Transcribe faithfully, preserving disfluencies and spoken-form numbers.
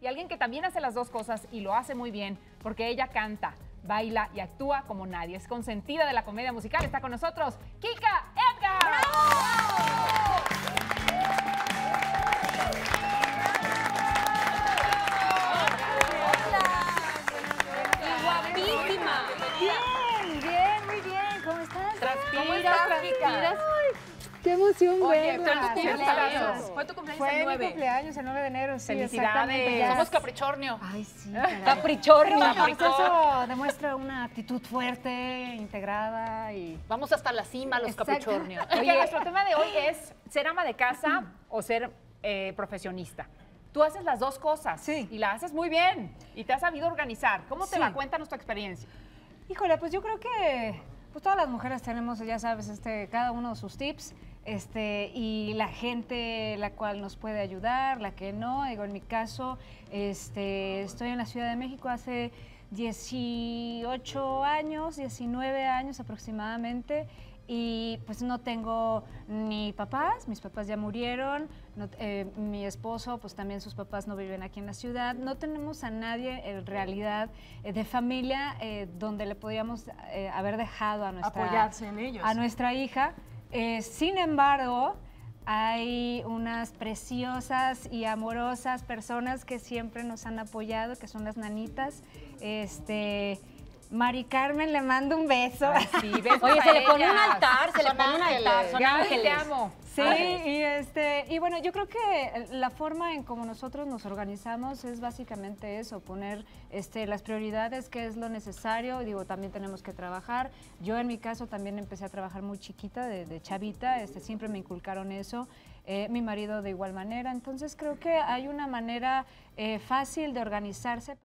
y alguien que también hace las dos cosas y lo hace muy bien, porque ella canta, baila y actúa como nadie. Es consentida de la comedia musical. Está con nosotros Kika Edgar. ¡Bravo! Hola. Guapísima. Bien, bien, muy bien. ¿Cómo estás? Transpira, ¿Cómo estás, transpiras? ¡Qué emoción, güey! Fue tu cumpleaños. Fue tu cumpleaños el nueve. Fue mi cumpleaños el nueve de enero, sí. Felicidades. Somos Capricornio. Ay, sí. Capricornio. Eso demuestra una actitud fuerte, integrada y... Vamos hasta la cima los Capricornios. Oye, nuestro tema de hoy es ser ama de casa o ser eh, profesionista. Tú haces las dos cosas. Sí. Y la haces muy bien. Y te has sabido organizar. ¿Cómo te va? Cuéntanos tu experiencia. Híjole, pues yo creo que... Pues todas las mujeres tenemos, ya sabes, este, cada uno sus tips, este, y la gente la cual nos puede ayudar, la que no. Digo, en mi caso, este, estoy en la Ciudad de México hace dieciocho años, diecinueve años aproximadamente, y pues no tengo ni papás, mis papás ya murieron, no, eh, mi esposo, pues también sus papás no viven aquí en la ciudad, no tenemos a nadie en realidad eh, de familia eh, donde le podíamos eh, haber dejado a nuestra, apoyarse en ellos. A nuestra hija. Eh, sin embargo, hay unas preciosas y amorosas personas que siempre nos han apoyado, que son las nanitas, este... Mari Carmen, le mando un beso. Ay, sí, beso. Oye, se le pone un altar, se le pone un altar. Son ángeles. Te amo. Sí, y, este, y bueno, yo creo que la forma en como nosotros nos organizamos es básicamente eso, poner este, las prioridades, qué es lo necesario. Digo, también tenemos que trabajar. Yo en mi caso también empecé a trabajar muy chiquita, de, de chavita, este, siempre me inculcaron eso. Eh, mi marido de igual manera. Entonces creo que hay una manera eh, fácil de organizarse.